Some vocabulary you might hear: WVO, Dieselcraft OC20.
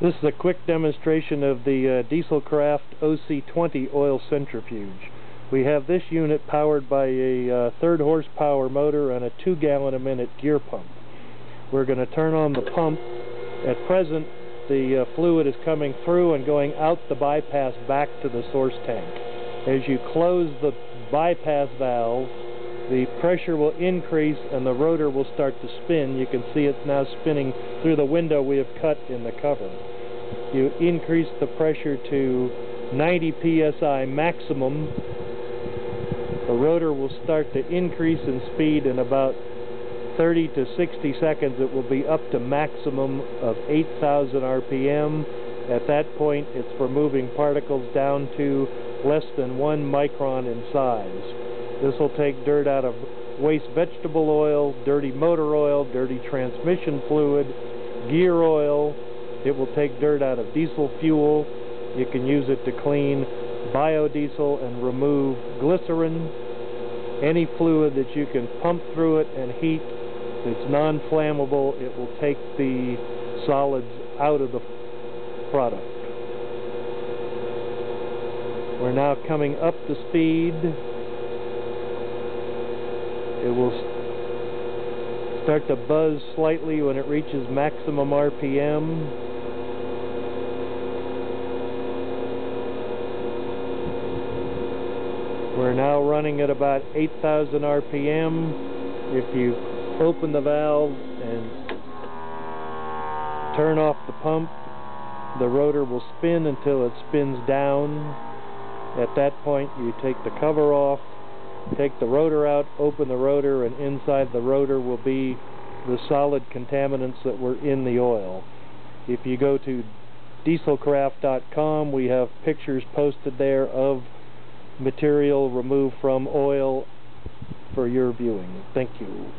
This is a quick demonstration of the Dieselcraft OC20 oil centrifuge. We have this unit powered by a 3rd horsepower motor and a 2-gallon-a-minute gear pump. We're going to turn on the pump. At present, the fluid is coming through and going out the bypass back to the source tank. As you close the bypass valve, the pressure will increase and the rotor will start to spin. You can see it's now spinning through the window we have cut in the cover. You increase the pressure to 90 psi maximum. The rotor will start to increase in speed. In about 30 to 60 seconds it will be up to maximum of 8,000 RPM. At that point it's for moving particles down to less than 1 micron in size. This will take dirt out of waste vegetable oil, dirty motor oil, dirty transmission fluid, gear oil. It will take dirt out of diesel fuel. You can use it to clean biodiesel and remove glycerin. Any fluid that you can pump through it and heat that's non-flammable, it will take the solids out of the product. We're now coming up to speed. It will start to buzz slightly when it reaches maximum RPM. We're now running at about 8,000 RPM. If you open the valve and turn off the pump, the rotor will spin until it spins down. At that point, you take the cover off, take the rotor out, open the rotor, and inside the rotor will be the solid contaminants that were in the oil. If you go to dieselcraft.com, we have pictures posted there of material removed from oil for your viewing. Thank you.